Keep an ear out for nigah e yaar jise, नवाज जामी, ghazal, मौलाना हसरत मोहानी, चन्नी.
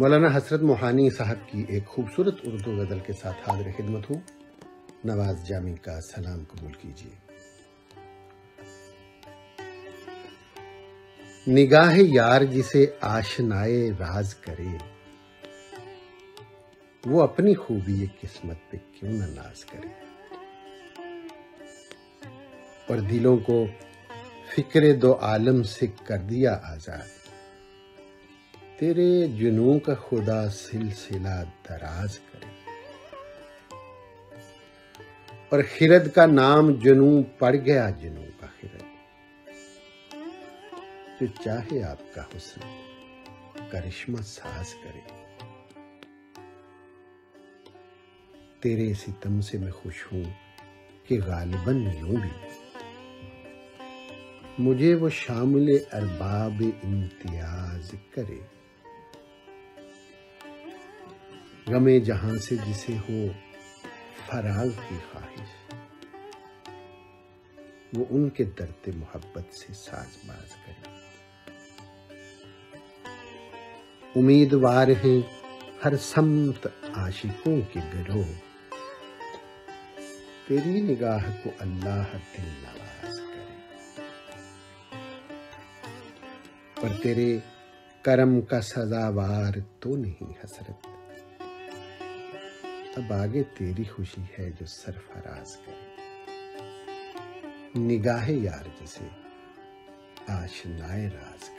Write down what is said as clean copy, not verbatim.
मौलाना हसरत मोहानी साहब की एक खूबसूरत उर्दू गज़ल के साथ हाज़िर खिदमत हूँ। नवाज जामी का सलाम कबूल कीजिए। निगाह यार जिसे आशनाए राज करे, वो अपनी खूबी किस्मत पे क्यों न नाज करे। और दिलों को फिक्रे दो आलम से कर दिया आज़ाद, तेरे जुनूं का खुदा सिलसिला दराज करे। और खिरद का नाम जुनूं पड़ गया, जुनूं का खिरद जो चाहे आपका हुस्न करिश्मा साज करे। तेरे सितम से मैं खुश हूं कि गालिबन यूं भी मुझे वो शामिल अरबाब इम्तियाज करे। गमे जहां से जिसे हो फराग की ख्वाहिश, वो उनके दर्द मोहब्बत से साजबाज करे। उम्मीदवार हैं हर समत आशिकों के गिरोह, तेरी निगाह को अल्लाह दिल नवाज करे। पर तेरे करम का सजावार तो नहीं हसरत, अब आगे तेरी खुशी है जो सरफराज करे। निगाहे यार जिसे आशनाए राज करे।